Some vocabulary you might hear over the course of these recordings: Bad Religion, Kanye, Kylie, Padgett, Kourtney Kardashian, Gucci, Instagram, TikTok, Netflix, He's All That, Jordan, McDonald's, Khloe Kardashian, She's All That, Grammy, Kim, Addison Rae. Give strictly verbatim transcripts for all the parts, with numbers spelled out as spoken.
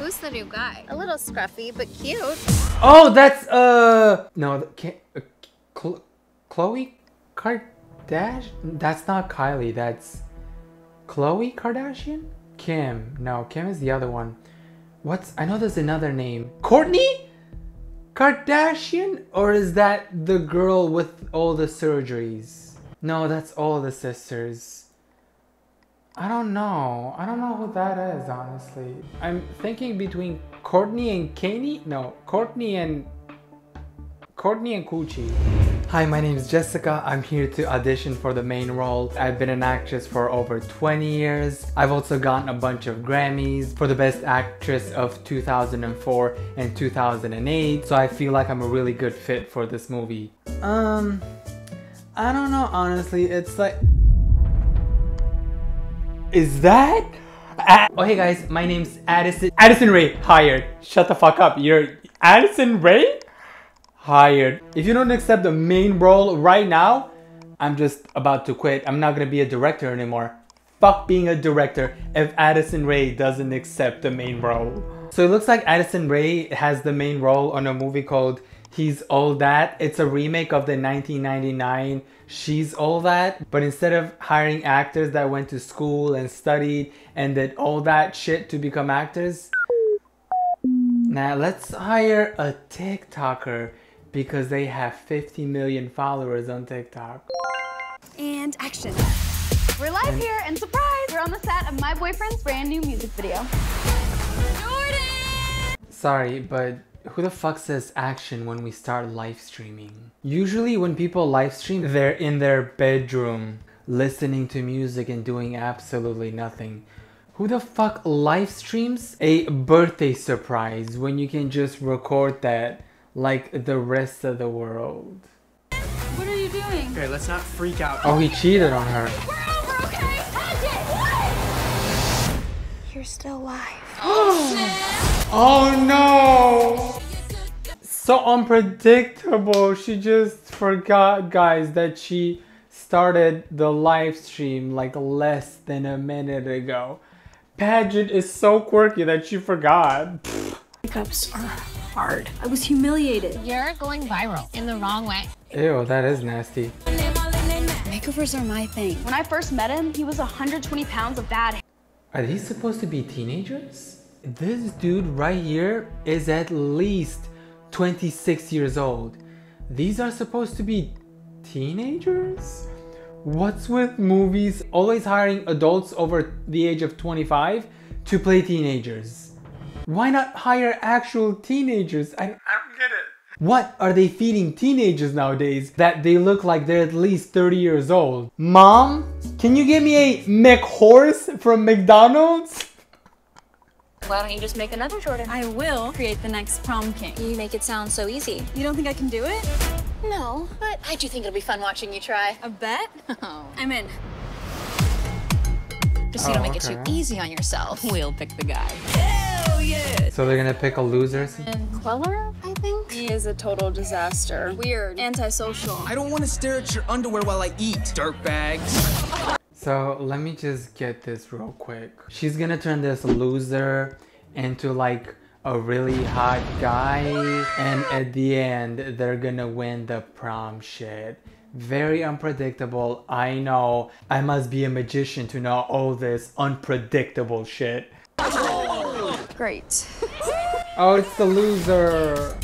Who's the new guy? A little scruffy, but cute. Oh, that's, uh, no, can't, uh, Khloe Kardashian? That's not Kylie, that's Khloe Kardashian? Kim, no, Kim is the other one. What's, I know there's another name. Kourtney Kardashian? Or is that the girl with all the surgeries? No, that's all the sisters. I don't know. I don't know who that is, honestly. I'm thinking between Kourtney and Kanye? No, Kourtney and... Kourtney and Gucci. Hi, my name is Jessica. I'm here to audition for the main role. I've been an actress for over twenty years. I've also gotten a bunch of Grammys for the Best Actress of two thousand four and two thousand eight. So I feel like I'm a really good fit for this movie. Um, I don't know, honestly. It's like... Is that? Ad oh, hey guys, my name's Addison. Addison Rae, hired. Shut the fuck up. You're Addison Rae? Hired. If you don't accept the main role right now, I'm just about to quit. I'm not gonna be a director anymore. Fuck being a director if Addison Rae doesn't accept the main role. So it looks like Addison Rae has the main role on a movie called He's All That. It's a remake of the nineteen ninety-nine She's All That. But instead of hiring actors that went to school and studied and did all that shit to become actors, now let's hire a TikToker. Because they have fifty million followers on TikTok. And action. We're live and here, and surprise, we're on the set of my boyfriend's brand new music video. Jordan! Sorry, but who the fuck says action when we start live streaming? Usually when people live stream, they're in their bedroom, listening to music and doing absolutely nothing. Who the fuck live streams a birthday surprise when you can just record that? Like the rest of the world. What are you doing? Okay, let's not freak out. Oh, he cheated on her. We're over, okay? Padgett, what? You're still alive. Oh, shit. Oh no! So unpredictable. She just forgot, guys, that she started the live stream like less than a minute ago. Padgett is so quirky that she forgot. Pickups are hard. I was humiliated. You're going viral in the wrong way. Ew, that is nasty. Makeovers are my thing. When I first met him, he was one hundred twenty pounds of bad hair. Are these supposed to be teenagers? This dude right here is at least twenty-six years old. These are supposed to be teenagers? What's with movies always hiring adults over the age of twenty-five to play teenagers? Why not hire actual teenagers? I, I don't get it. What are they feeding teenagers nowadays that they look like they're at least thirty years old? Mom, can you give me a McHorse from McDonald's? Why don't you just make another Jordan? I will create the next prom king. You make it sound so easy. You don't think I can do it? No, but I do think it'll be fun watching you try. A bet? Oh. I'm in. Just so oh, you don't make okay. it too easy on yourself. We'll pick the guy. Hell yeah! So they're gonna pick a loser? And Queller, I think? He is a total disaster. Weird. Antisocial. I don't want to stare at your underwear while I eat, dirtbags. So let me just get this real quick. She's gonna turn this loser into like a really hot guy. And at the end, they're gonna win the prom shit. Very unpredictable. I know. I must be a magician to know all this unpredictable shit. Great. Oh, it's the loser.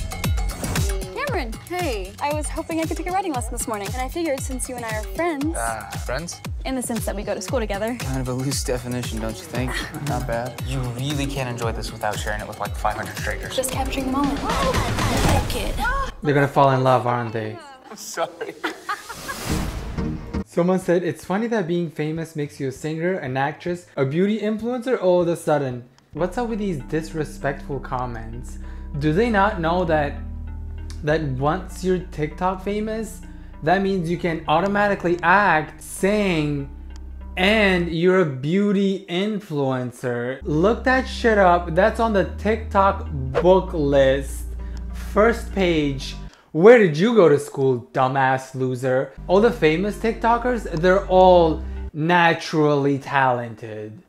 Cameron, hey. I was hoping I could take a writing lesson this morning, and I figured since you and I are friends. Ah, uh, friends? In the sense that we go to school together. Kind of a loose definition, don't you think? Not bad. You really can't enjoy this without sharing it with like five hundred strangers. Just capturing the moment. I like it. They're gonna fall in love, aren't they? I'm sorry. Someone said, it's funny that being famous makes you a singer, an actress, a beauty influencer all of a sudden. What's up with these disrespectful comments? Do they not know that that once you're TikTok famous, that means you can automatically act, sing, and you're a beauty influencer? Look that shit up. That's on the TikTok book list. First page. Where did you go to school, dumbass loser? All the famous TikTokers, they're all naturally talented.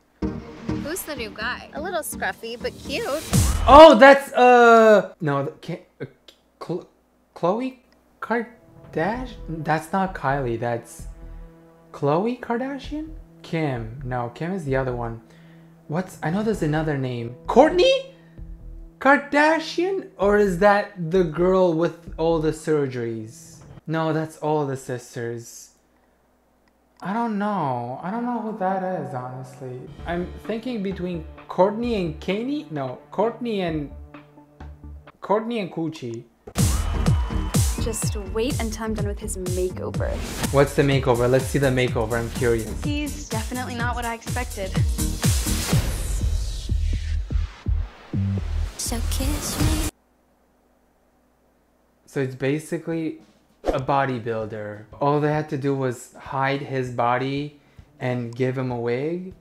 Who's Who's the new guy? A little scruffy, but cute. Oh, that's, uh, no, can't, uh, Khloe Kardashian? That's not Kylie, that's Khloe Kardashian? Kim. No, Kim is the other one. What's, I know there's another name. Kourtney Kardashian? Or is that the girl with all the surgeries? No, that's all the sisters. I don't know. I don't know who that is, honestly. I'm thinking between Kourtney and Kanye. No, Kourtney and... Kourtney and Gucci. Just wait until I'm done with his makeover. What's the makeover? Let's see the makeover. I'm curious. He's definitely not what I expected. So kiss me. So it's basically a bodybuilder. All they had to do was hide his body and give him a wig.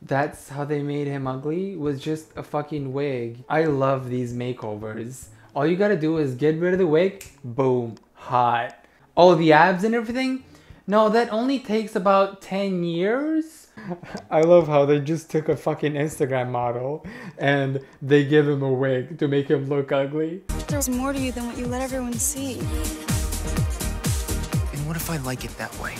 That's how they made him ugly, was just a fucking wig. I love these makeovers. All you gotta do is get rid of the wig, boom, hot. Oh, the abs and everything? No, that only takes about ten years. I love how they just took a fucking Instagram model and they give him a wig to make him look ugly. There's more to you than what you let everyone see. And what if I like it that way?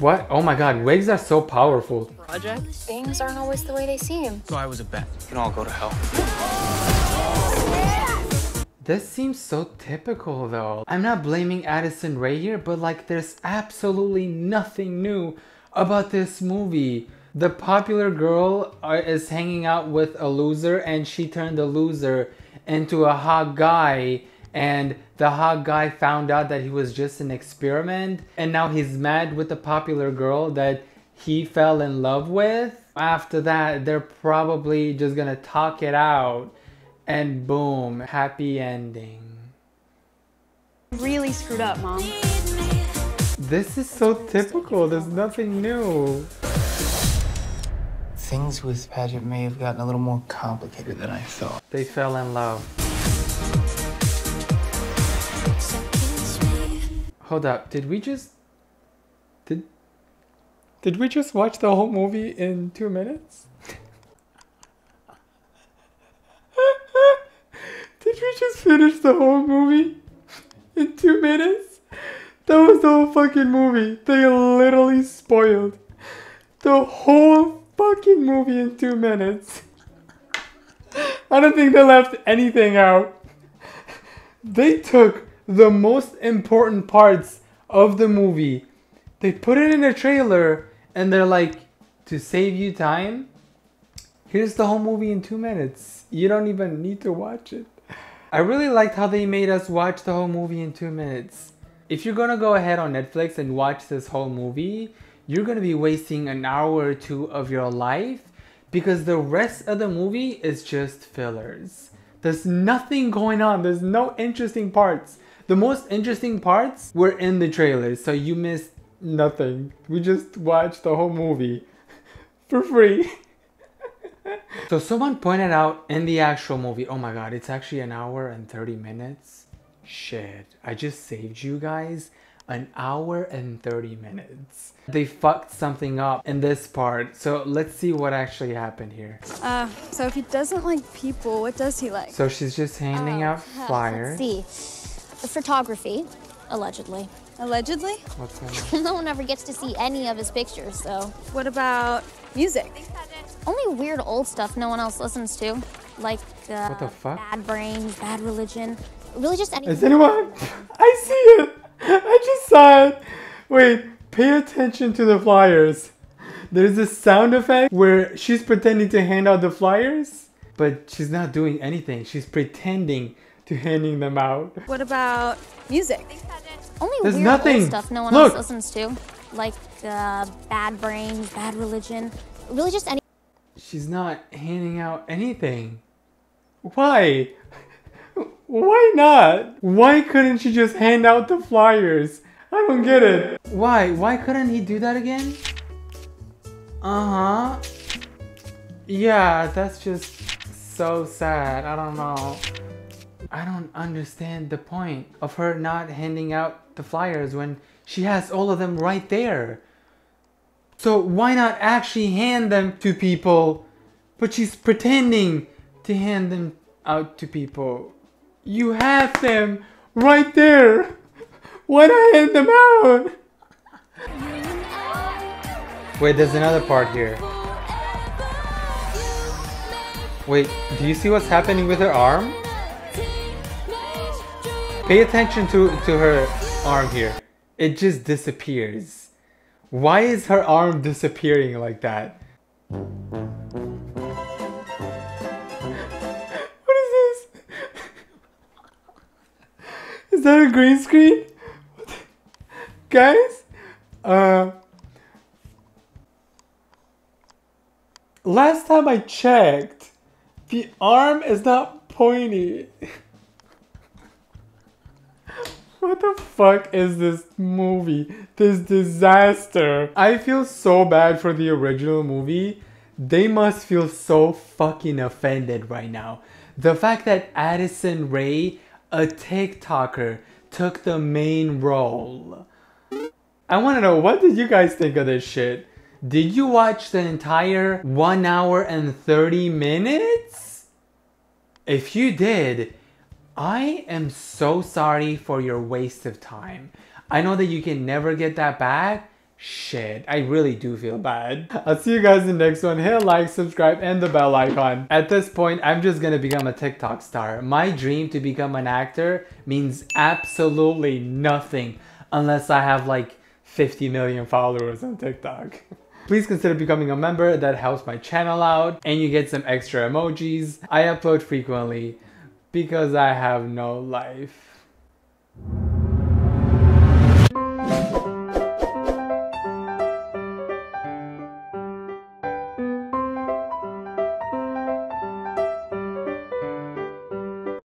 What? Oh my god, wigs are so powerful. Project? Things aren't always the way they seem. So I was a bet. You can all go to hell. This seems so typical though. I'm not blaming Addison Rae here, but like there's absolutely nothing new about this movie. The popular girl uh, is hanging out with a loser and she turned the loser into a hot guy, and the hot guy found out that he was just an experiment and now he's mad with the popular girl that he fell in love with. After that, they're probably just gonna talk it out. And boom, happy ending. Really screwed up, Mom. This is so typical, there's nothing new. Things with Padgett may have gotten a little more complicated than I thought. They fell in love. Hold up, did we just... Did... Did we just watch the whole movie in two minutes? Did we just finish the whole movie in two minutes? That was the whole fucking movie. They literally spoiled the whole fucking movie in two minutes. I don't think they left anything out. They took the most important parts of the movie. They put it in a trailer and they're like, to save you time, here's the whole movie in two minutes. You don't even need to watch it. I really liked how they made us watch the whole movie in two minutes. If you're gonna go ahead on Netflix and watch this whole movie, you're gonna be wasting an hour or two of your life because the rest of the movie is just fillers. There's nothing going on. There's no interesting parts. The most interesting parts were in the trailers, so you missed nothing. We just watched the whole movie for free. So someone pointed out in the actual movie, oh my god, it's actually an hour and thirty minutes. Shit, I just saved you guys an hour and thirty minutes. They fucked something up in this part, so let's see what actually happened here. Uh, so if he doesn't like people, what does he like? So she's just handing oh, out flyers. Let's see. Photography, allegedly. Allegedly? What's that? No one ever gets to see any of his pictures, so. What about music? Only weird old stuff no one else listens to, like uh, what the fuck? Bad Brains, Bad Religion, really just anything. Is anyone? I see it. I just saw it. Wait, pay attention to the flyers. There's this sound effect where she's pretending to hand out the flyers, but she's not doing anything. She's pretending to handing them out. What about music? Only There's weird nothing. Old stuff no one Look. Else listens to, like uh, Bad Brains, Bad Religion, really just anything. She's not handing out anything. Why? Why not? Why couldn't she just hand out the flyers? I don't get it. Why? Why couldn't he do that again? Uh-huh. Yeah, that's just so sad. I don't know. I don't understand the point of her not handing out the flyers when she has all of them right there. So why not actually hand them to people, but she's pretending to hand them out to people. You have them right there. Why not hand them out? Wait, there's another part here. Wait, do you see what's happening with her arm? Pay attention to, to her arm here. It just disappears. Why is her arm disappearing like that? What is this? Is that a green screen? Guys? Uh, last time I checked, the arm is not pointy. What the fuck is this movie? This disaster. I feel so bad for the original movie. They must feel so fucking offended right now. The fact that Addison Rae, a TikToker, took the main role. I want to know, what did you guys think of this shit? Did you watch the entire one hour and thirty minutes? If you did, I am so sorry for your waste of time. I know that you can never get that back. Shit, I really do feel bad. I'll see you guys in the next one. Hit like, subscribe, and the bell icon. At this point, I'm just gonna become a TikTok star. My dream to become an actor means absolutely nothing unless I have like fifty million followers on TikTok. Please consider becoming a member. That helps my channel out and you get some extra emojis. I upload frequently. Because I have no life.